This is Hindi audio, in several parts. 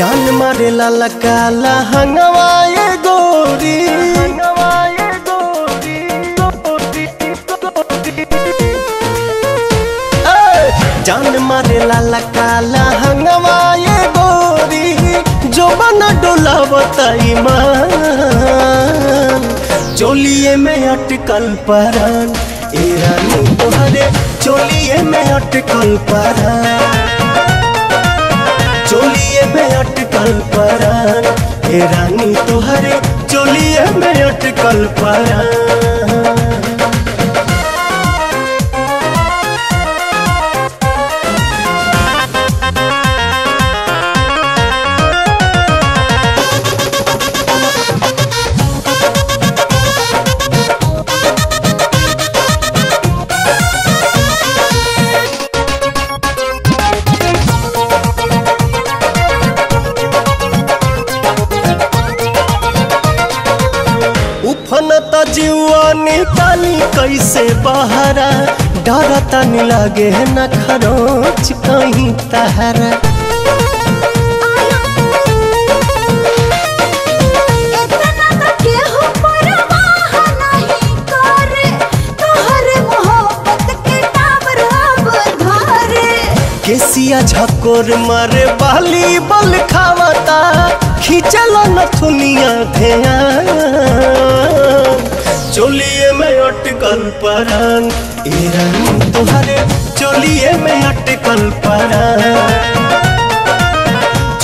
जान मारेला लकाला हंगवाए गोरी जान मारेला लकाला हंगवाए गोरी जो बना डोला बताई मान चोलिए में अटकल परान ए रानी तोहरे चोलिए में अटकल परान चोलिए में अटकल परान ए रानी तोहरे चोलिए में अटकल परान। जीवानी तानी कैसे बहारा डर तानी लागे न खरोच कहीं तहरा केसिया झकोर मारे बाली बल खावता खिंचल न थुनिया थे चोलिए में अटकल परान ए रानी तोहरे चोलिए में अटकल परान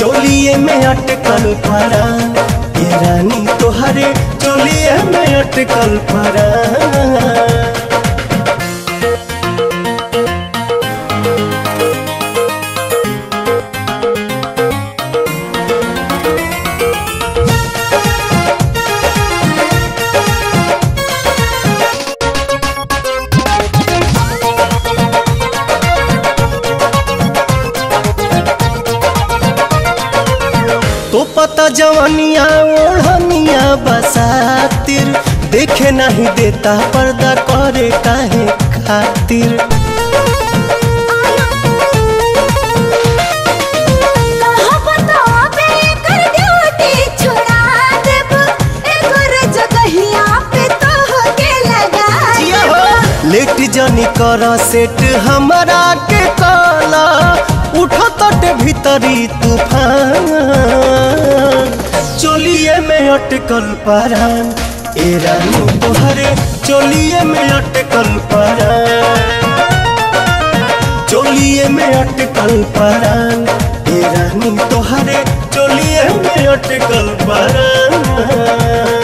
चोलिए में अटकल परान ए रानी तोहरे चोलिए में अटकल परान। तो पता जवानिया ओढ़निया बसातिर देखे नहीं देता पर्दा करे काहे खातिर लेट जानी करा सेट हमारा के काला उठा तटे भीतरी तूफान चोलिए में अटकल परान ए रानी तोहरे चोलिए में अटकल परान चोलिए में अटकल परान ए रानी तोहरे चोलिए में अटकल परान।